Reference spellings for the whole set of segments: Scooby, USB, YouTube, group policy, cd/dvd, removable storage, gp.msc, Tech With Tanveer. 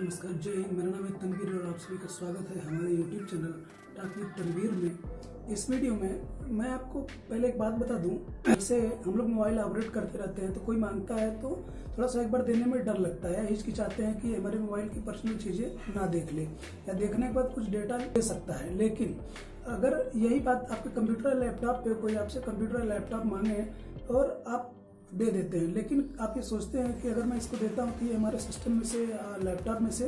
नमस्कार, जय हिंद। मेरा नाम है तनवीर और आप सभी का स्वागत है हमारे YouTube channel tech with Tanveer में। इस वीडियो में मैं आपको पहले एक बात बता दूं, जैसे हम लोग मोबाइल अपडेट करते रहते हैं तो कोई मांगता है तो थोड़ा सा एक बार देने में डर लगता है, हिचकिचाते हैं कि हमारे मोबाइल की पर्सनल चीज़ें ना देख ले या देखने के बाद कुछ डेटा ले सकता है। लेकिन अगर यही बात आपके कंप्यूटर या लैपटॉप पर कोई आपसे कंप्यूटर या लैपटॉप मांगे और आप दे देते हैं, लेकिन आप ये सोचते हैं कि अगर मैं इसको देता हूँ तो ये हमारे सिस्टम में से लैपटॉप में से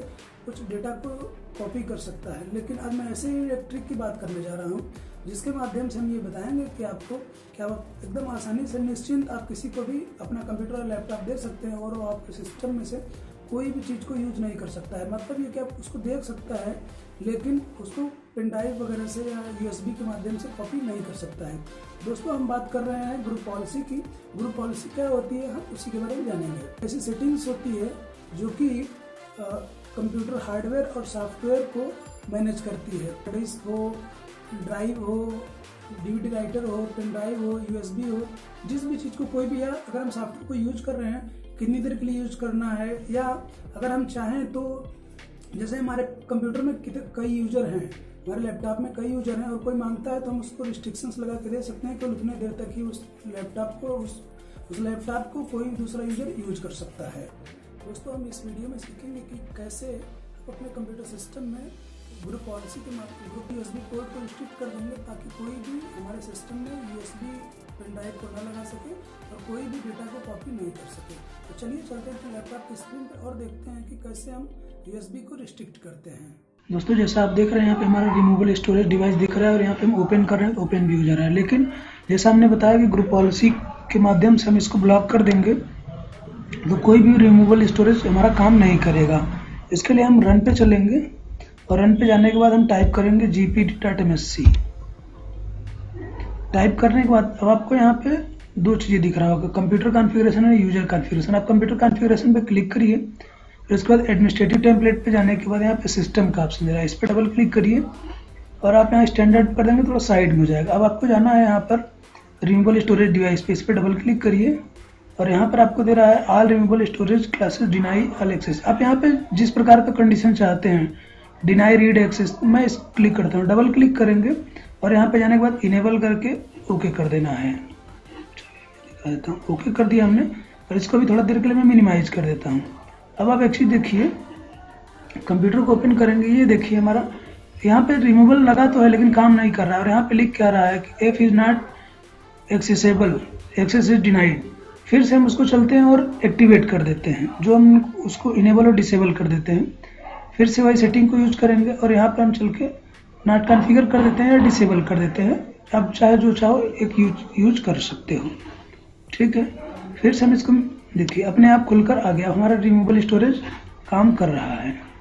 कुछ डेटा को कॉपी कर सकता है। लेकिन आज मैं ऐसे ही एक ट्रिक की बात करने जा रहा हूँ जिसके माध्यम से हम ये बताएंगे कि आपको क्या आप एकदम आसानी से निश्चिंत आप किसी को भी अपना कंप्यूटर या लैपटॉप दे सकते हैं और वो आपके सिस्टम में से कोई भी चीज़ को यूज नहीं कर सकता है। मतलब ये कि आप उसको देख सकता है लेकिन उसको पेन ड्राइव वगैरह से या USB के माध्यम से कॉपी नहीं कर सकता है। दोस्तों, हम बात कर रहे हैं ग्रुप पॉलिसी की। ग्रुप पॉलिसी क्या होती है, हम उसी के बारे में जानेंगे। ऐसी सेटिंग्स होती है जो कि कंप्यूटर हार्डवेयर और सॉफ्टवेयर को मैनेज करती है। डिस्क हो, ड्राइव हो, DVD राइटर हो, पेन ड्राइव हो, USB हो, जिस भी चीज़ को कोई भी या अगर हम सॉफ्टवेयर को यूज कर रहे हैं कितनी देर के लिए यूज करना है, या अगर हम चाहें तो जैसे हमारे कंप्यूटर में कई यूजर हैं, हमारे लैपटॉप में कई यूजर हैं और कोई मांगता है तो हम उसको रिस्ट्रिक्शंस लगा के दे सकते हैं कि उतने देर तक ही उस लैपटॉप को कोई दूसरा यूजर यूज कर सकता है। दोस्तों, हम इस वीडियो में सीखेंगे कि कैसे अपने कंप्यूटर सिस्टम में ग्रुप पॉलिसी के माध्यम से USB पोर्ट को रिस्ट्रिक्ट कर देंगे ताकि कोई भी हमारे सिस्टम में USB पेन ड्राइव को ना लगा सके और कोई भी डेटा को कॉपी नहीं कर सके। तो चलिए चलते हैं लैपटॉप की स्क्रीन पर और देखते हैं कि कैसे हम USB को रिस्ट्रिक्ट करते हैं। दोस्तों, जैसा आप देख रहे हैं यहाँ पे हमारा रिमूवेबल स्टोरेज डिवाइस दिख रहा है और यहाँ पे हम ओपन कर रहे हैं तो ओपन भी हो जा रहा है। लेकिन जैसा हमने बताया कि ग्रुप पॉलिसी के माध्यम से हम इसको ब्लॉक कर देंगे तो कोई भी रिमूवेबल स्टोरेज हमारा काम नहीं करेगा। इसके लिए हम रन पे चलेंगे और रन पे जाने के बाद हम टाइप करेंगे gp.msc। टाइप करने के बाद अब आपको यहाँ पे दो चीज़ें दिख रहा होगा, कंप्यूटर कॉन्फ़िगरेशन और यूजर कॉन्फ़िगरेशन। आप कंप्यूटर कॉन्फ़िगरेशन पे क्लिक करिए, फिर उसके बाद एडमिनिस्ट्रेटिव टेम्पलेट पे जाने के बाद यहाँ पे सिस्टम का ऑप्शन दे रहा है, इस पर डबल क्लिक करिए और आप यहाँ स्टैंडर्ड पर देंगे थोड़ा साइड में हो जाएगा। अब आपको जाना है यहाँ पर रिमूवेबल स्टोरेज डिवाइस पे, इस पर डबल क्लिक करिए और यहाँ पर आपको दे रहा है all removable storage classes deny all access. आप यहाँ पे जिस प्रकार का कंडीशन चाहते हैं, डिनाई रीड एक्सेस, मैं इस क्लिक करता हूँ, डबल क्लिक करेंगे और यहाँ पे जाने के बाद इनेबल करके ओके कर देना है। चलिए देता हूँ, ओके कर दिया हमने और इसको भी थोड़ा देर के लिए मैं मिनिमाइज कर देता हूँ। अब आप एक चीज़ देखिए, कंप्यूटर को ओपन करेंगे, ये देखिए हमारा यहाँ पे रिमूवेबल लगा तो है लेकिन काम नहीं कर रहा है और यहाँ पे लिख क्या रहा है कि F is not accessible, access is denied. फिर से हम उसको चलते हैं और एक्टिवेट कर देते हैं, जो हम उसको इनेबल और डिसेबल कर देते हैं। फिर से वही सेटिंग को यूज करेंगे और यहाँ पर हम चल के नॉट कॉन्फ़िगर कर देते हैं या डिसेबल कर देते हैं। आप चाहे जो चाहो एक यूज कर सकते हो, ठीक है। फिर से हम इसको देखिए, अपने आप खुलकर आ गया, हमारा रिमूवेबल स्टोरेज काम कर रहा है।